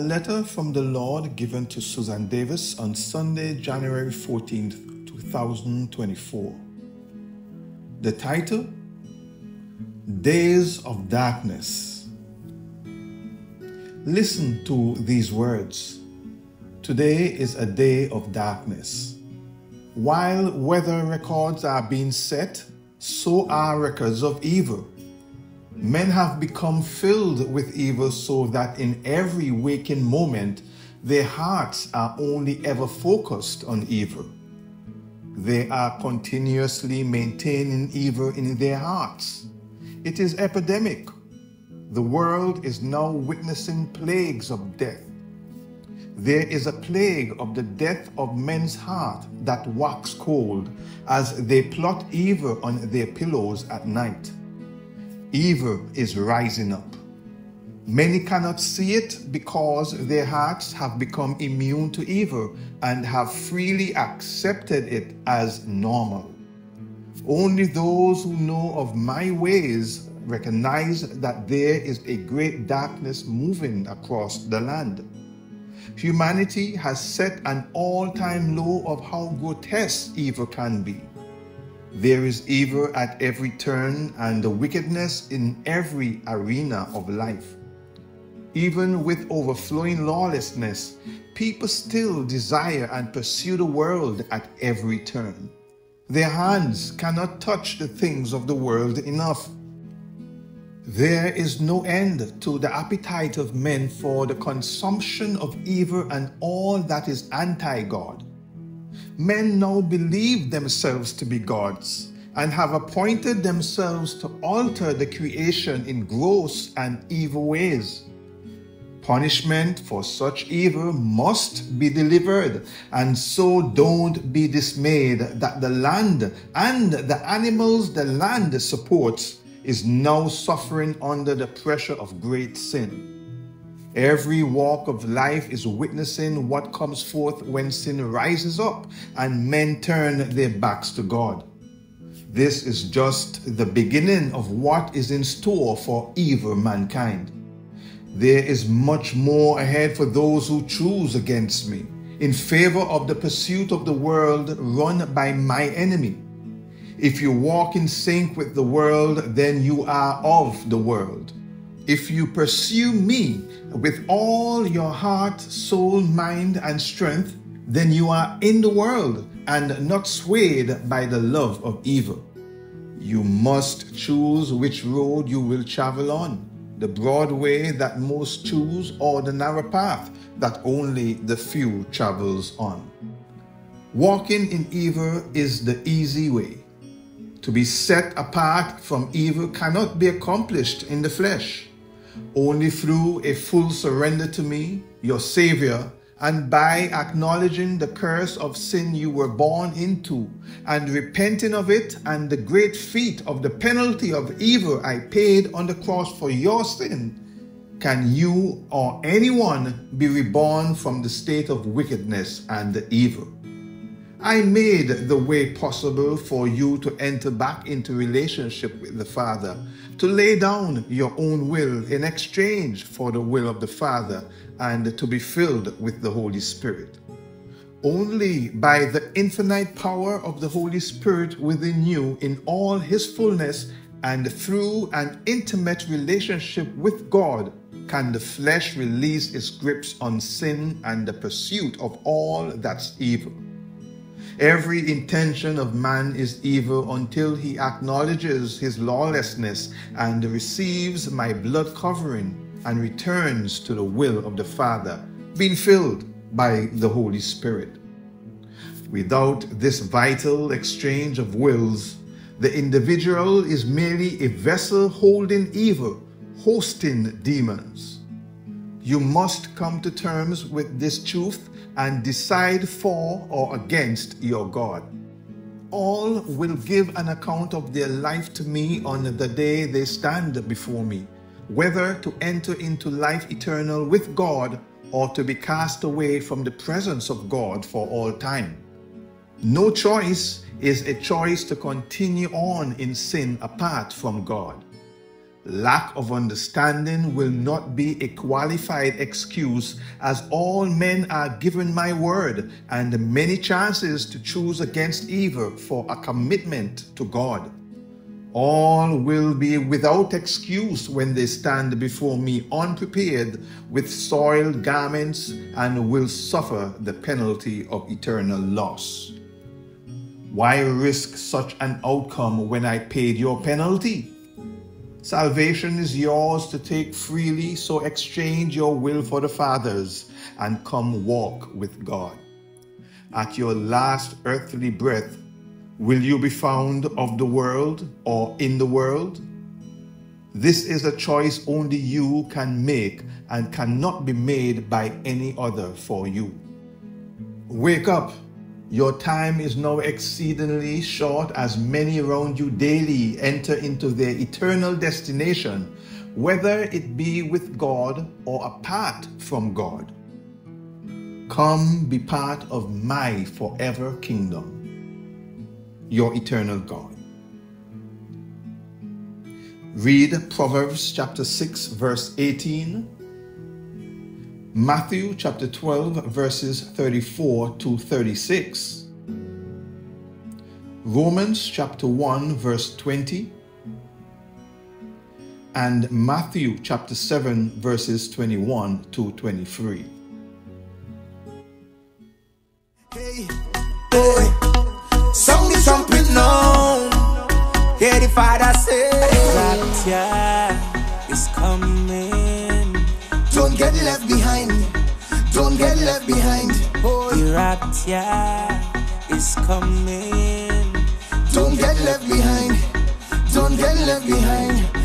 letter from the Lord given to Susan Davis on Sunday, January 14, 2024. The title, Days of Darkness. Listen to these words. Today is a day of darkness. While weather records are being set, so are records of evil. Men have become filled with evil so that in every waking moment, their hearts are only ever focused on evil. They are continuously maintaining evil in their hearts. It is epidemic. The world is now witnessing plagues of death. There is a plague of the death of men's heart that wax cold as they plot evil on their pillows at night. Evil is rising up. Many cannot see it because their hearts have become immune to evil and have freely accepted it as normal. Only those who know of my ways recognize that there is a great darkness moving across the land. Humanity has set an all-time low of how grotesque evil can be. There is evil at every turn and wickedness in every arena of life. Even with overflowing lawlessness, people still desire and pursue the world at every turn. Their hands cannot touch the things of the world enough. There is no end to the appetite of men for the consumption of evil and all that is anti-God. Men now believe themselves to be gods and have appointed themselves to alter the creation in gross and evil ways. Punishment for such evil must be delivered, and so don't be dismayed that the land and the animals the land supports is now suffering under the pressure of great sin. Every walk of life is witnessing what comes forth when sin rises up and men turn their backs to God. This is just the beginning of what is in store for evil mankind. There is much more ahead for those who choose against me, in favor of the pursuit of the world run by my enemy. If you walk in sync with the world, then you are of the world. If you pursue me with all your heart, soul, mind, and strength, then you are in the world and not swayed by the love of evil. You must choose which road you will travel on, the broad way that most choose or the narrow path that only the few travels on. Walking in evil is the easy way. To be set apart from evil cannot be accomplished in the flesh. Only through a full surrender to me, your Savior, and by acknowledging the curse of sin you were born into, and repenting of it and the great feat of the penalty of evil I paid on the cross for your sin, can you or anyone be reborn from the state of wickedness and evil. I made the way possible for you to enter back into relationship with the Father, to lay down your own will in exchange for the will of the Father, and to be filled with the Holy Spirit. Only by the infinite power of the Holy Spirit within you in all His fullness and through an intimate relationship with God can the flesh release its grips on sin and the pursuit of all that's evil. Every intention of man is evil until he acknowledges his lawlessness and receives my blood covering and returns to the will of the Father, being filled by the Holy Spirit. Without this vital exchange of wills, the individual is merely a vessel holding evil, hosting demons. You must come to terms with this truth and decide for or against your God. All will give an account of their life to me on the day they stand before me, whether to enter into life eternal with God or to be cast away from the presence of God for all time. No choice is a choice to continue on in sin apart from God. Lack of understanding will not be a qualified excuse, as all men are given my word and many chances to choose against evil for a commitment to God. All will be without excuse when they stand before me unprepared with soiled garments and will suffer the penalty of eternal loss. Why risk such an outcome when I paid your penalty? Salvation is yours to take freely, so exchange your will for the Father's and come walk with God. At your last earthly breath, will you be found of the world or in the world? This is a choice only you can make and cannot be made by any other for you. Wake up. Your time is now exceedingly short, as many around you daily enter into their eternal destination, whether it be with God or apart from God. Come be part of my forever kingdom, your eternal God. Read Proverbs chapter 6, verse 18, Matthew chapter 12, verses 34 to 36, Romans chapter 1, verse 20, and Matthew chapter 7, verses 21 to 23. Hey, boy. Something's jumping on. Hear the Father say, Rapture is coming. Don't get left behind. Don't get left behind. Oh, the Rapture is coming. Don't get left behind. Don't get left behind.